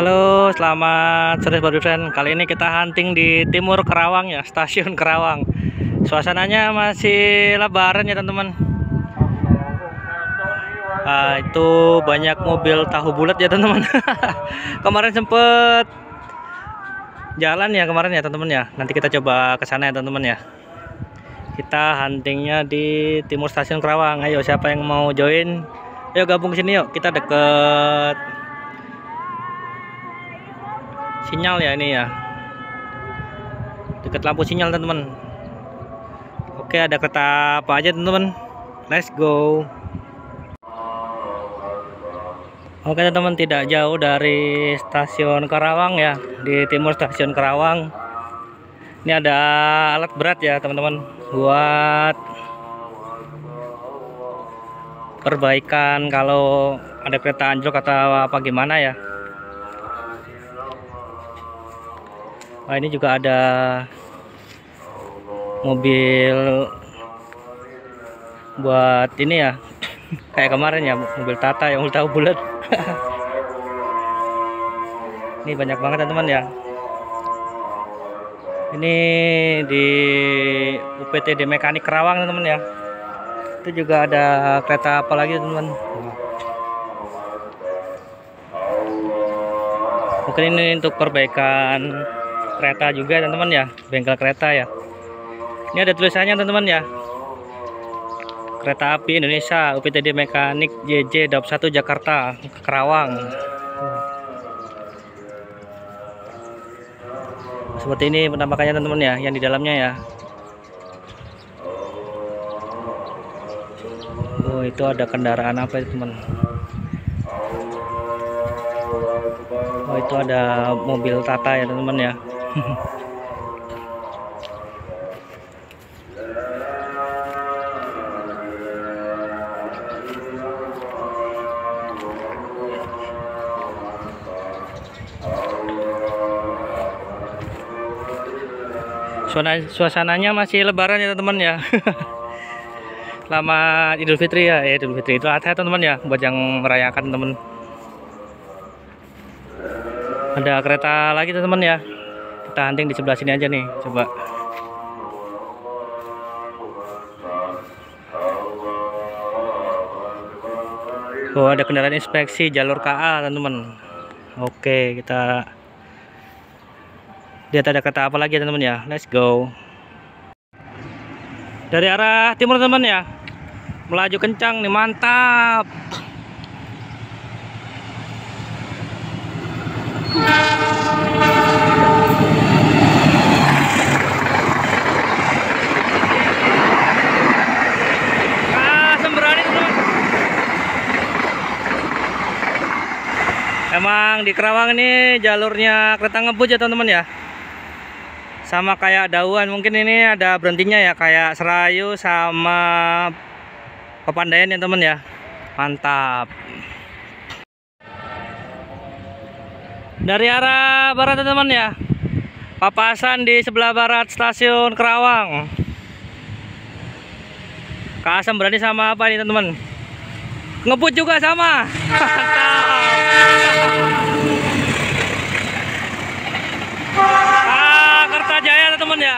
Halo, selamat sore Sobat Bifriends. Kali ini kita hunting di timur Karawang ya, stasiun Karawang. Suasananya masih lebaran ya teman-teman. Itu banyak mobil tahu bulat ya teman-teman. Kemarin sempet jalan ya teman-teman ya. Nanti kita coba ke sana ya teman-teman ya. Kita huntingnya di timur stasiun Karawang. Ayo siapa yang mau join? Ayo gabung sini yuk. Kita deket sinyal ya, ini ya dekat lampu sinyal teman-teman. Oke, ada kereta apa aja teman-teman, let's go. Oke teman-teman, tidak jauh dari stasiun Karawang ya, di timur stasiun Karawang ini ada alat berat ya teman-teman buat perbaikan kalau ada kereta anjlok atau apa gimana ya. Nah, ini juga ada mobil buat ini ya, kayak kemarin ya, mobil Tata yang tahu bulat. Ini banyak banget teman-teman ya. Ini di UPTD Mekanik Karawang teman-teman ya. Itu juga ada kereta apa lagi teman-teman. Mungkin ini untuk perbaikan kereta juga teman-teman ya, bengkel kereta ya. Ini ada tulisannya teman-teman ya, Kereta Api Indonesia UPTD Mekanik JJ Daup 1 Jakarta Karawang. Seperti ini penampakannya teman-teman ya, yang di dalamnya ya. Oh, itu ada kendaraan apa itu teman? Oh, itu ada mobil Tata ya teman-teman ya. Suasananya masih lebaran ya teman-teman ya. Selamat Idul Fitri ya, Idul Fitri itu Adha teman-teman ya, buat yang merayakan teman. Ada kereta lagi teman-teman ya. Kita hunting di sebelah sini aja nih, coba. Oh, ada kendaraan inspeksi jalur KA teman-teman. Oke, kita lihat ada kereta apa lagi teman-teman ya, let's go. Dari arah timur teman-teman ya, melaju kencang nih, mantap. Emang di Karawang ini jalurnya kereta ngebut ya teman-teman ya. Sama kayak Dawuan, mungkin ini ada berhentinya ya, kayak Serayu sama Papandayan ya teman-teman ya. Mantap. Dari arah barat ya teman-teman ya, papasan di sebelah barat stasiun Karawang. Kasem berani sama apa nih teman-teman? Ngebut juga sama. Kertajaya teman-teman ya.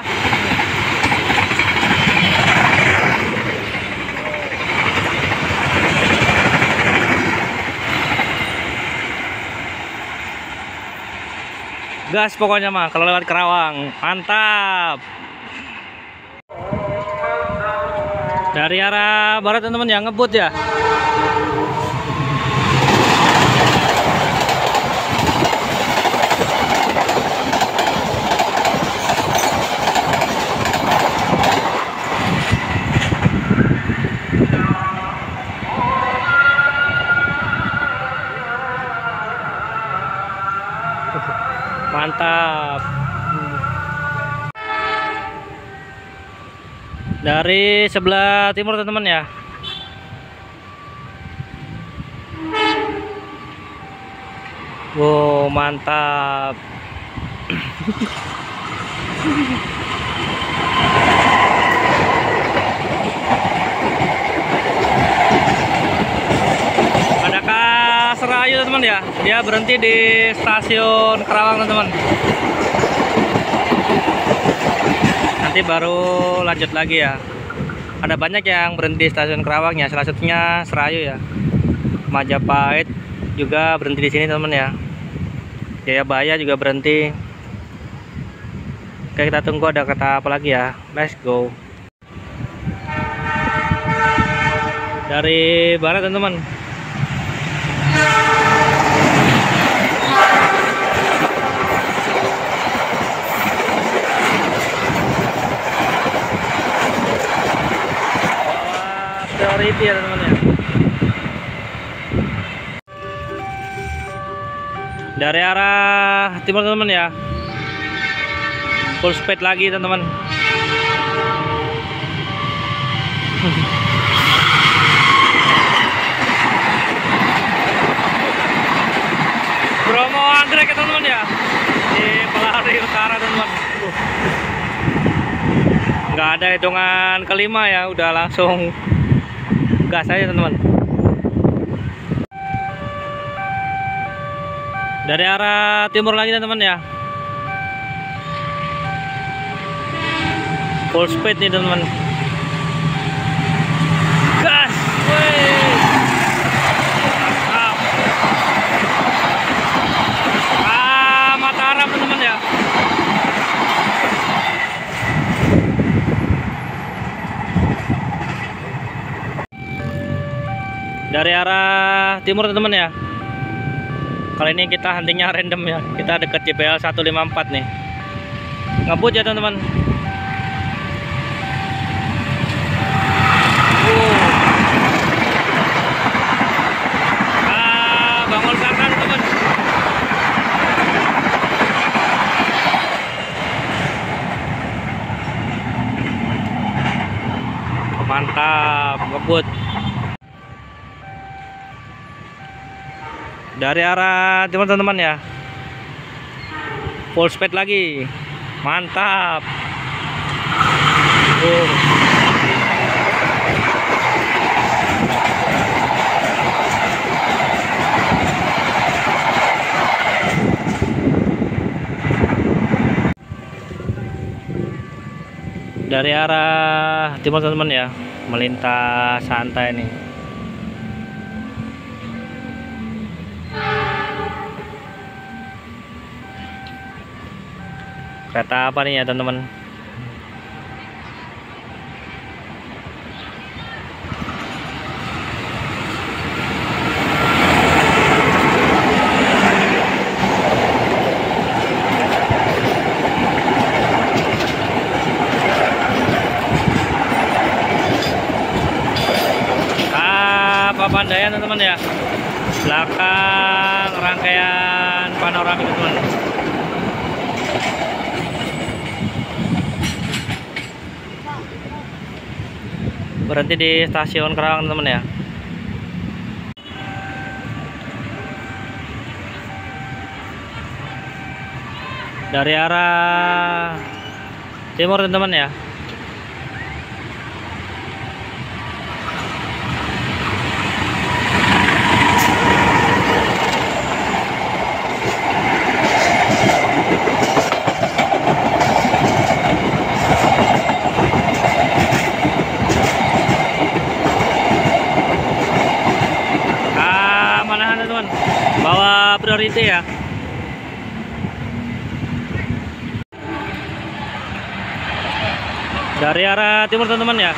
Gas pokoknya mah kalau lewat Karawang, mantap. Dari arah barat teman-teman ya, ngebut ya. Mantap. Dari sebelah timur teman-teman ya, wow mantap. Adakah Serayu teman-teman? teman-teman ya, dia berhenti di stasiun Karawang teman-teman. Nanti baru lanjut lagi ya. Ada banyak yang berhenti di stasiun Karawang ya, salah satunya Serayu ya. Majapahit juga berhenti di sini teman-teman ya. Jayabaya juga berhenti. Oke, kita tunggu ada kereta apa lagi ya. Let's go. Dari barat teman-teman. Priority ya teman-teman ya. Dari arah timur teman-teman ya. Full speed lagi teman-teman. Bromo anggrek ya teman-teman ya. Di pelari utara teman-teman. Nggak ada hitungan kelima ya, udah langsung gas aja teman-teman. Dari arah timur lagi teman-teman ya. Full speed nih teman-teman. Gas. Wey. Mantap. Ah, Mataram teman-teman ya. Dari arah timur teman-teman ya. Kali ini kita huntingnya random ya. Kita dekat JPL 154 nih. Ngebut ya teman-teman. Mantap, ngebut. Dari arah timur teman-teman ya. Full speed lagi. Mantap. Dari arah timur teman-teman ya, melintas santai nih. Kereta apa nih ya teman-teman? Papandayan teman-teman ya, belakang rangkaian panorama teman-teman. Berhenti di stasiun Karawang teman-teman ya. Dari arah timur teman-teman ya. Bawa priority ya. Dari arah timur teman-teman ya.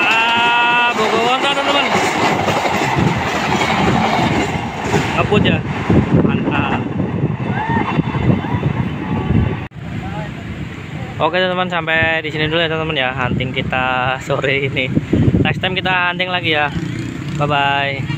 Ah, Bogor teman-teman. Ngebut ya. Mantap. Oke teman-teman, sampai di sini dulu ya teman-teman ya hunting kita sore ini. Next time kita hunting lagi ya. Bye bye.